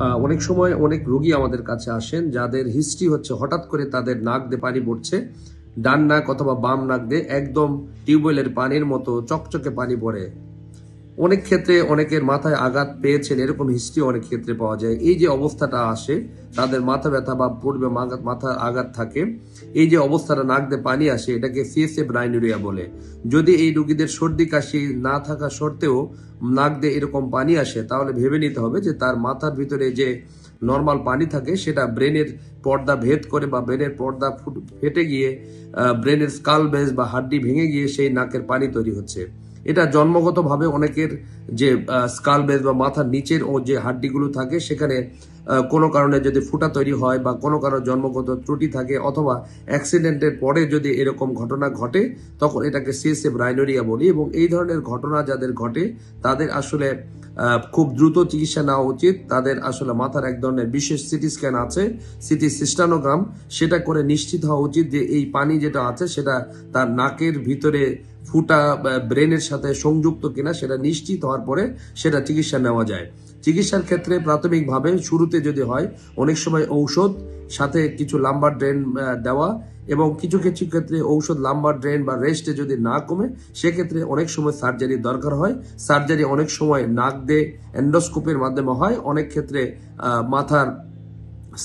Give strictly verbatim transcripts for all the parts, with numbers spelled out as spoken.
अनेक समय अनेक रोगी आमादेर काछे आसेन जादेर हिस्ट्री होच्छे हठात् करे तादेर नाक दिये पानी पड़छे डान नाक अथवा बाम नाक दिये एकदम टिउबवेलेर पानिर मतो चकचके पानी पड़े अनेक क्षेत्रे अनेकेर माथाय आघात पेयेछेन एरकम हिस्ट्री अनेक क्षेत्रे पावा जाय। एई जे अवस्थाटा आसे तादेर माथा ब्यथा बा पूर्वे माथार आघात थाके एई जे अवस्थाटा नाक दिये पानी आसे एटाके सीएसएफ राइनोरिया बोले। जदि एई रोगीदेर सर्दी काशी ना थाका सत्त्वेও नाक दिये एरकम पानी आसे ताहले भेबे निते होबे जे तार माथार भितरे जे नर्माल पानी थाके सेटा ब्रेनेर पर्दा भेद करे बा ब्रेनेर पर्दा फेटे गिये ब्रेनेर स्काल बेस बा हाड्डी भेंगे गिये सेई नाकेर पानी तैरि होच्छे। এটা জন্মগতভাবে অনেকের যে স্কাল বেস বা মাথার নিচের ও যে হাড়গুলো থাকে সেখানে কোনো কারণে যদি ফুটা তৈরি হয় বা কোনো কারণে জন্মগত ত্রুটি থাকে অথবা অ্যাক্সিডেন্টের পরে যদি এরকম ঘটনা ঘটে তখন এটাকে সিএসএফ রাইনোরিয়া বলি। এবং এই ধরনের ঘটনা যাদের ঘটে তাদের আসলে খুব দ্রুত চিকিৎসা নেওয়া উচিত। তাদের আসলে মাথার এক ধরনের বিশেষ সিটি স্ক্যান আছে সিটি সিস্টানোগ্রাম সেটা করে নিশ্চিত হওয়া উচিত যে এই পানি যেটা আছে সেটা তার নাকের ভিতরে ফুটা ব্রেনের সাথে সংযুক্ত কিনা সেটা নিশ্চিত হওয়ার পরে সেটা চিকিৎসা নেওয়া যায়। চিকিৎসার ক্ষেত্রে প্রাথমিকভাবে শুরুতে যদি হয় অনেক সময় ঔষধ সাথে কিছু লাম্বার ড্রেন দেওয়া এবং কিছু কিছু ক্ষেত্রে ঔষধ লাম্বার ড্রেন বা রেস্টে যদি না কমে সেক্ষেত্রে অনেক সময় সার্জারি দরকার হয়। সার্জারি অনেক সময় নাক দিয়ে এন্ডোস্কোপের মাধ্যমে হয় অনেক ক্ষেত্রে মাথার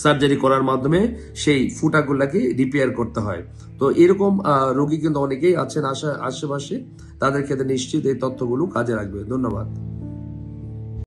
সার্জারি করার মাধ্যমে সেই ফুটাগুলোকে রিপেয়ার করতে হয়। তো এরকম রোগী কিন্তু অনেকেই আছেন আশেপাশে তাদের ক্ষেত্রে নিশ্চিত এই তথ্যগুলো কাজে লাগবে। ধন্যবাদ।